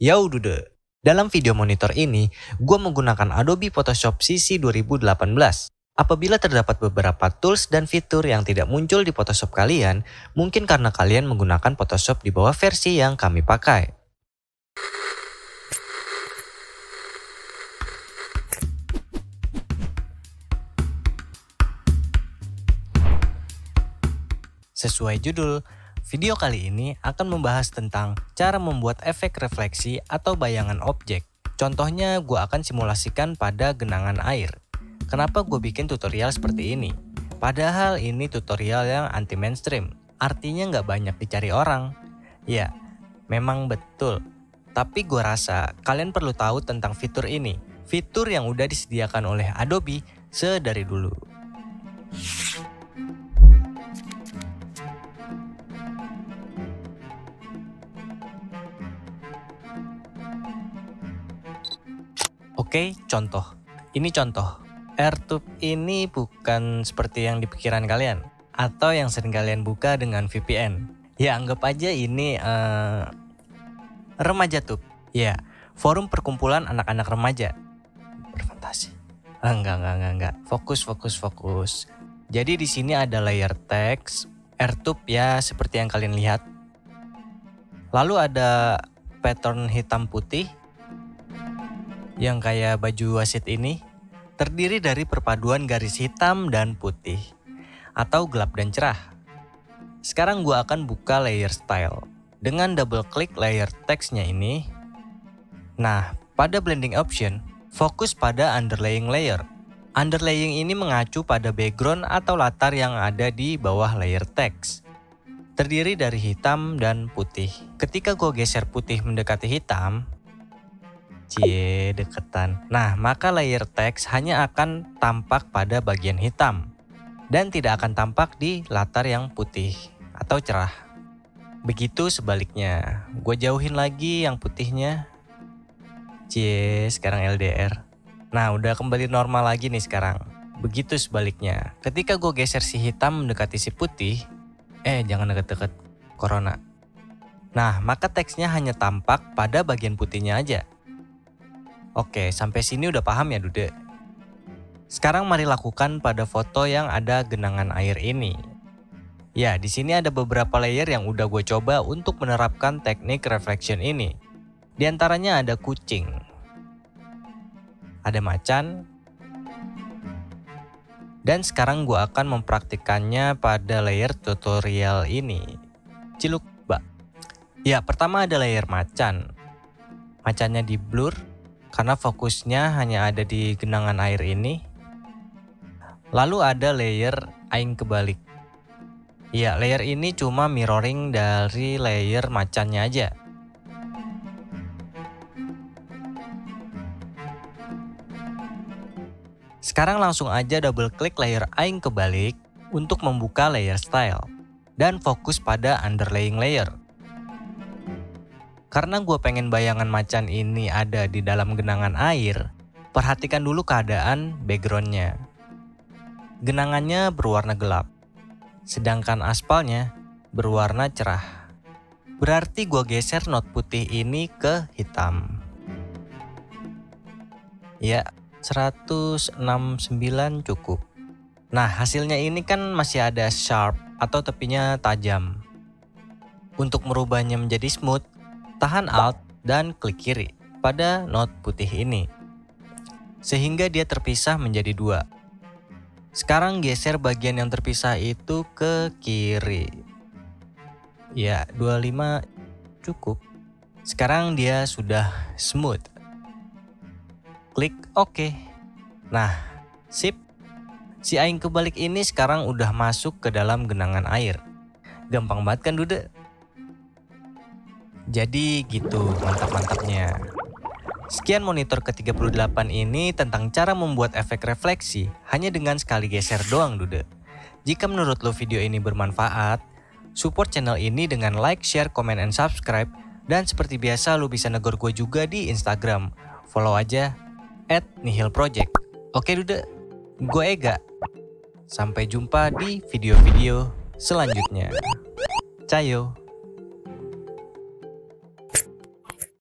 Yaudude. Dalam video monitor ini, gue menggunakan Adobe Photoshop CC 2018. Apabila terdapat beberapa tools dan fitur yang tidak muncul di Photoshop kalian, mungkin karena kalian menggunakan Photoshop di bawah versi yang kami pakai. Sesuai judul, video kali ini akan membahas tentang cara membuat efek refleksi atau bayangan objek. Contohnya, gue akan simulasikan pada genangan air. Kenapa gue bikin tutorial seperti ini? Padahal ini tutorial yang anti mainstream, artinya nggak banyak dicari orang. Ya, memang betul. Tapi gue rasa kalian perlu tahu tentang fitur ini. Fitur yang udah disediakan oleh Adobe sedari dulu. Oke, contoh. Ini contoh. RTube ini bukan seperti yang di pikiran kalian atau yang sering kalian buka dengan VPN. Ya, anggap aja ini remaja tube. Ya, forum perkumpulan anak-anak remaja. Berfantasi. Enggak. Fokus. Jadi di sini ada layer text, RTube ya seperti yang kalian lihat. Lalu ada pattern hitam putih. Yang kayak baju wasit ini terdiri dari perpaduan garis hitam dan putih atau gelap dan cerah. Sekarang gua akan buka layer style dengan double klik layer teksnya ini. Nah, pada blending option, fokus pada underlying layer. Underlaying ini mengacu pada background atau latar yang ada di bawah layer teks. Terdiri dari hitam dan putih. Ketika gua geser putih mendekati hitam, cie, deketan. Nah, maka layer text hanya akan tampak pada bagian hitam dan tidak akan tampak di latar yang putih atau cerah. Begitu sebaliknya. Gue jauhin lagi yang putihnya. Cie, sekarang LDR. Nah, udah kembali normal lagi nih sekarang. Begitu sebaliknya. Ketika gue geser si hitam mendekati si putih, jangan deket-deket, corona. Nah, maka teksnya hanya tampak pada bagian putihnya aja. Oke, sampai sini udah paham ya, Dude? Sekarang mari lakukan pada foto yang ada genangan air ini. Ya, di sini ada beberapa layer yang udah gue coba untuk menerapkan teknik reflection ini. Di antaranya ada kucing, ada macan, dan sekarang gue akan mempraktikkannya pada layer tutorial ini. Ciluk, Mbak. Ya, pertama ada layer macan. Macannya di blur karena fokusnya hanya ada di genangan air ini. Lalu ada layer aing kebalik. Ya, layer ini cuma mirroring dari layer macannya aja. Sekarang langsung aja double klik layer aing kebalik untuk membuka layer style dan fokus pada underlying layer. Karena gue pengen bayangan macan ini ada di dalam genangan air, perhatikan dulu keadaan backgroundnya. Genangannya berwarna gelap, sedangkan aspalnya berwarna cerah. Berarti gue geser note putih ini ke hitam. Ya, 169 cukup. Nah, hasilnya ini kan masih ada sharp atau tepinya tajam. Untuk merubahnya menjadi smooth, tahan Alt dan klik kiri pada note putih ini, sehingga dia terpisah menjadi dua. Sekarang geser bagian yang terpisah itu ke kiri. Ya, 25 cukup. Sekarang dia sudah smooth. Klik OK. Nah, sip. Si aing kebalik ini sekarang udah masuk ke dalam genangan air. Gampang banget kan, Dude? Jadi gitu mantap-mantapnya. Sekian monitor ke-38 ini tentang cara membuat efek refleksi hanya dengan sekali geser doang, Dude. Jika menurut lo video ini bermanfaat, support channel ini dengan like, share, comment, and subscribe. Dan seperti biasa lo bisa negor gue juga di Instagram. Follow aja @nihilproject. Oke Dude, gue Ega. Sampai jumpa di video-video selanjutnya. Cayo.